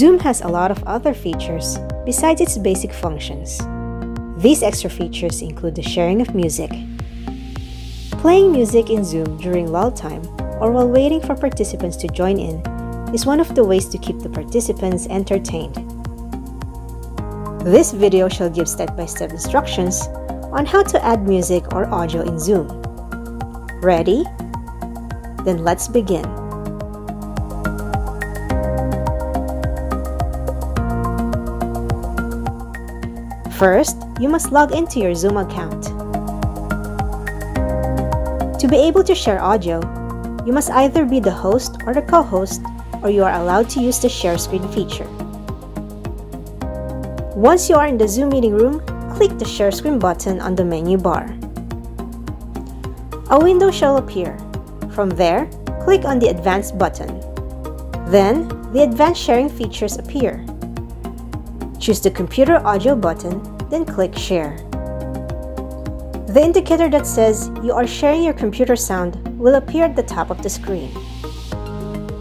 Zoom has a lot of other features besides its basic functions. These extra features include the sharing of music. Playing music in Zoom during lull time or while waiting for participants to join in is one of the ways to keep the participants entertained. This video shall give step-by-step instructions on how to add music or audio in Zoom. Ready? Then let's begin. First, you must log into your Zoom account. To be able to share audio, you must either be the host or the co-host, or you are allowed to use the share screen feature. Once you are in the Zoom meeting room, click the share screen button on the menu bar. A window shall appear. From there, click on the Advanced button. Then, the Advanced Sharing features appear. Choose the Computer Audio button, then click Share. The indicator that says you are sharing your computer sound will appear at the top of the screen.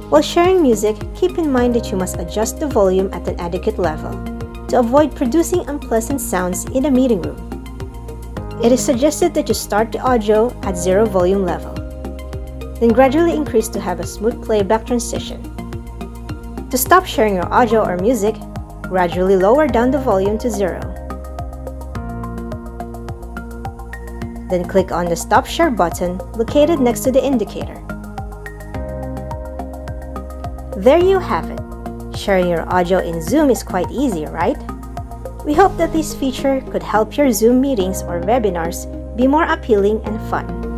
While sharing music, keep in mind that you must adjust the volume at an adequate level to avoid producing unpleasant sounds in a meeting room. It is suggested that you start the audio at zero volume level, then gradually increase to have a smooth playback transition. To stop sharing your audio or music, gradually lower down the volume to zero. Then click on the Stop Share button located next to the indicator. There you have it. Sharing your audio in Zoom is quite easy, right? We hope that this feature could help your Zoom meetings or webinars be more appealing and fun.